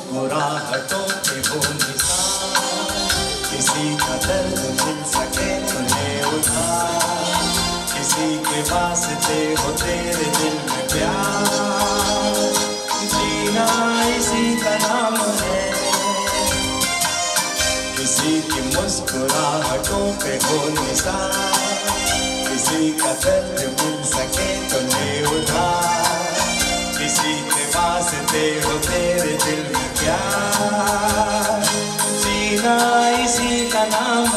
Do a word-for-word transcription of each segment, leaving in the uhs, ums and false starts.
मुस्कुराहटों पे हो निशान, किसी का दर्द मिल सके तुम्हें उधार, किसी के वास्ते हो तेरे दिल में प्यार। जीना इसी का नाम है, किसी की मुस्कुराहटों पे हो निशान, किसी का दर्द मिल सके तुम्हें उधार, किसी के वास्ते हो तेरे दिल में प्यार। जीना इसी का नाम है।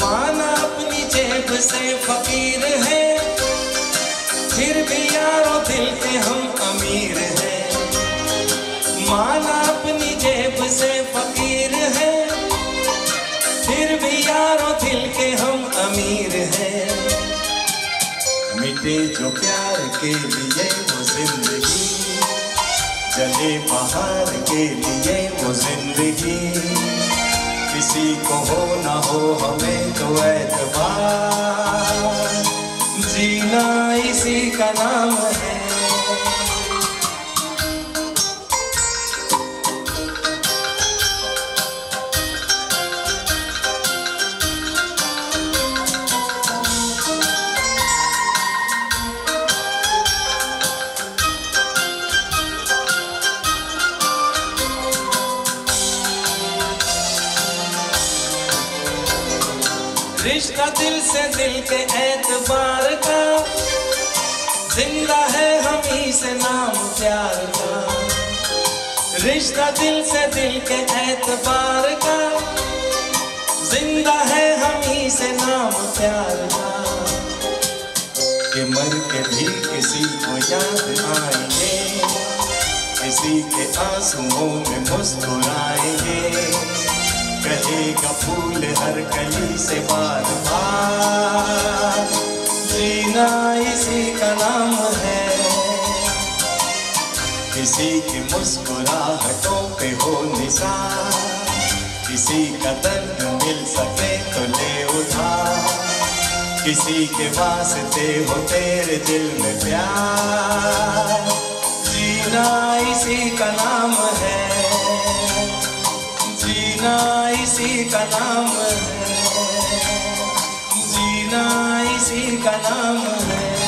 माना अपनी जेब से फकीर है, फिर भी यारों दिल पे हम अमीर हैं। माना अपनी जेब से फकीर है, फिर भी यारों दिल के हम अमीर हैं। मिटे जो प्यार के लिए वो जिंदगी, जले बाहर के लिए वो जिंदगी, किसी को हो ना हो हमें तो एतबार। जीना इसी का नाम है। रिश्ता दिल से दिल के एतबार का, जिंदा है हमी से नाम प्यार का। रिश्ता दिल से दिल के एतबार का, जिंदा है हमी से नाम प्यार का। कि मर के भी किसी को याद आएंगे, किसी के आंसुओं में मुस्कुराएंगे, कहेगा फूल हर कली से बार बार। जीना इसी का नाम है। किसी की मुस्कुराहटों पे हो निशान, किसी का दर्द मिल सके तो ले उधार, किसी के वास्ते हो तेरे दिल में प्यार। जीना इसी का नाम है। जीना इसी का नाम है। जीना इसी का नाम है।